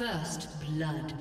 First blood.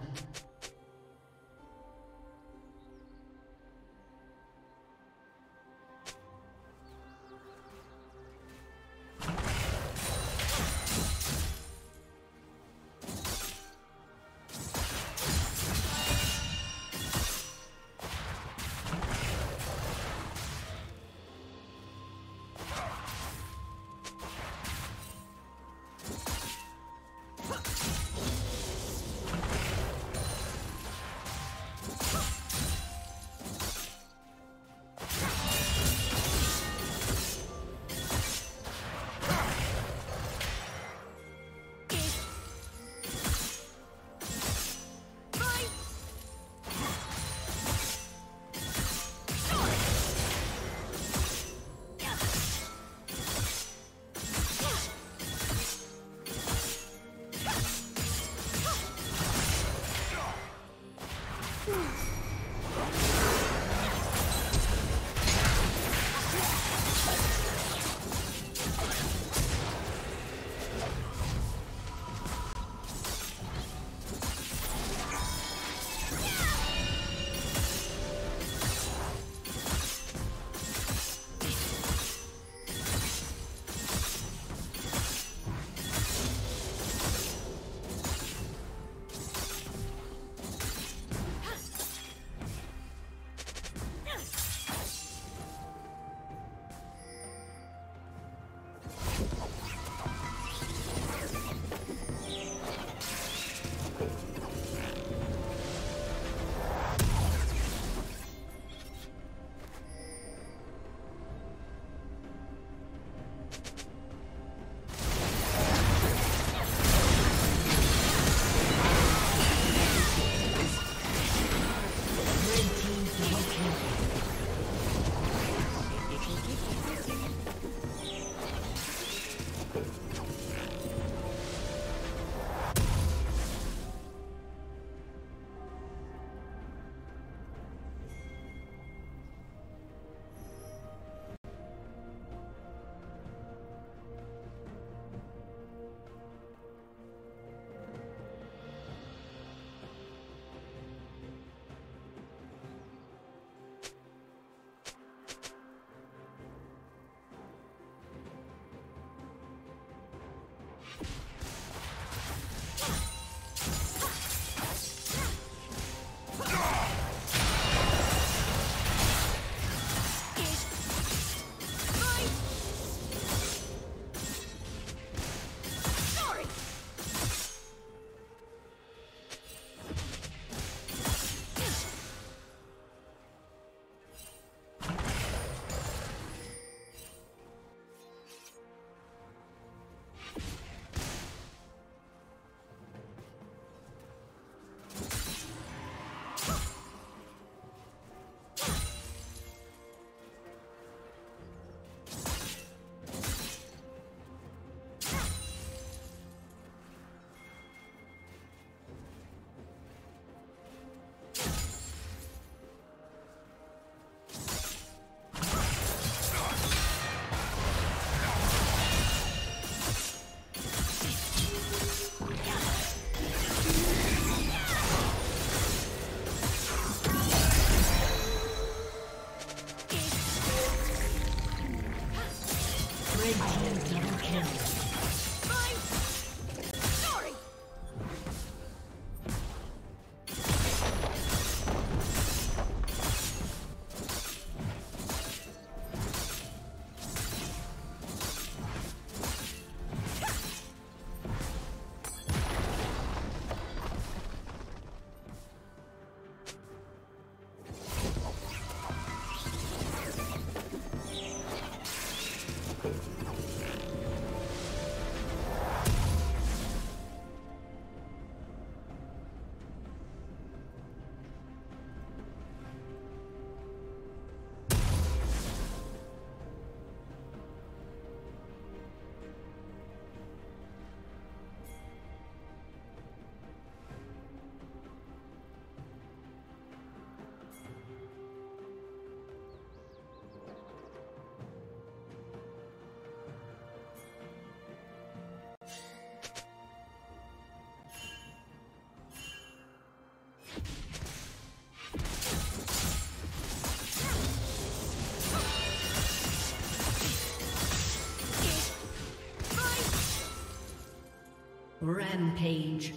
Rampage.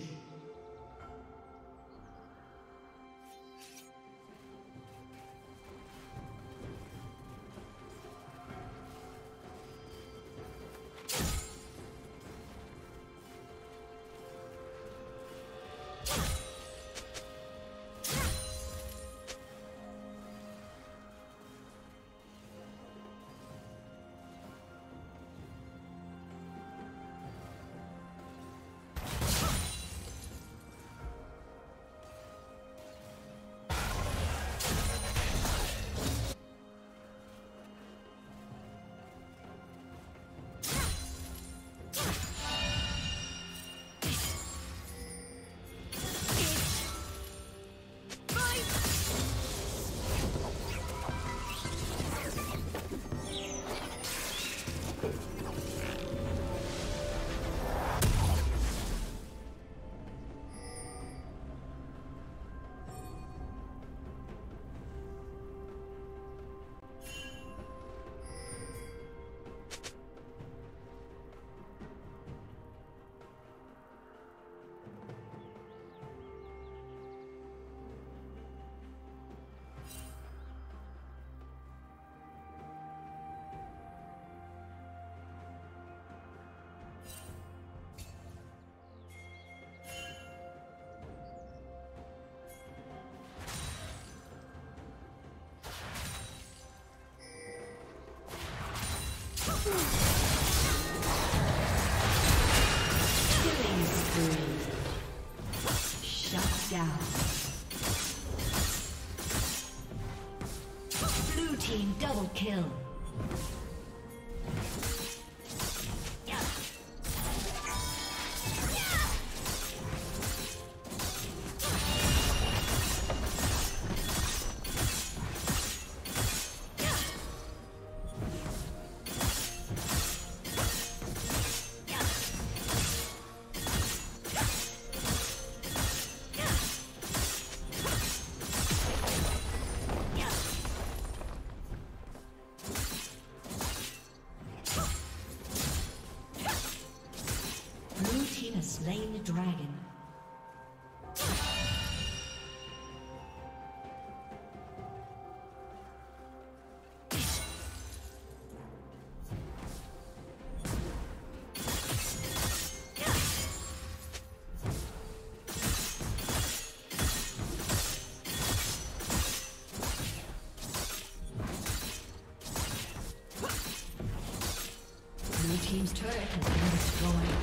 Blue team double kill. Slain the dragon. Blue team's turret has been destroyed.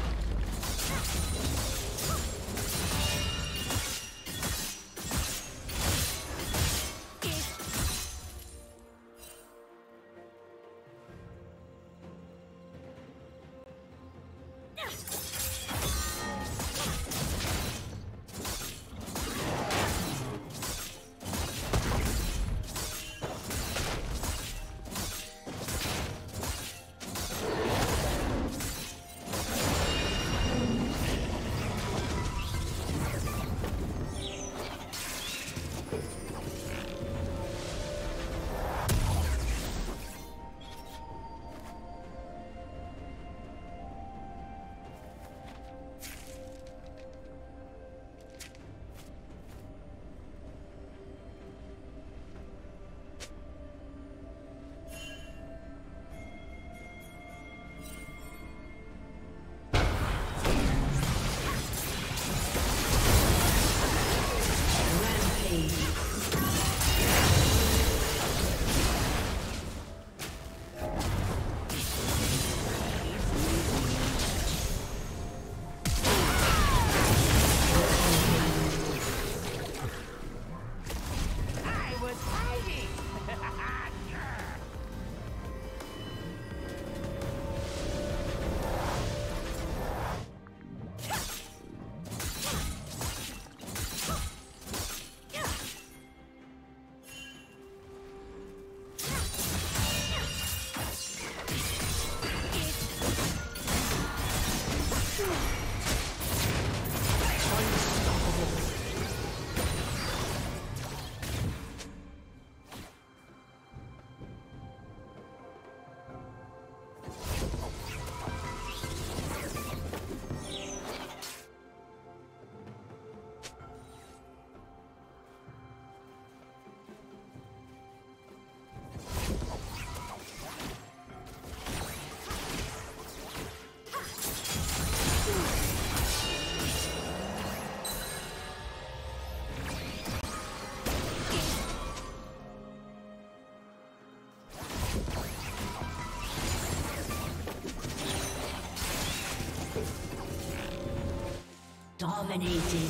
Dominating.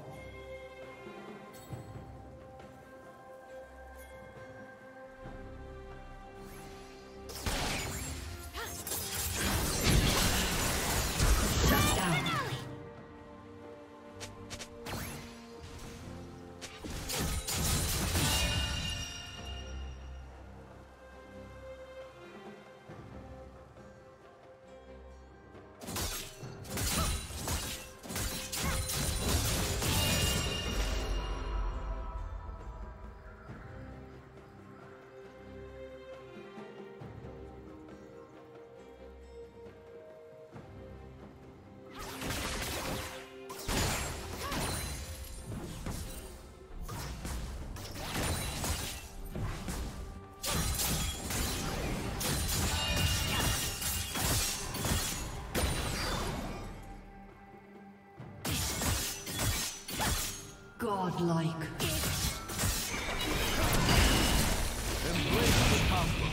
Godlike. Embrace the combo.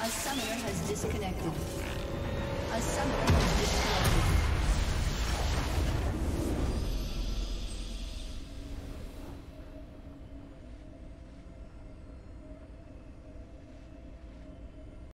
A summoner has disconnected.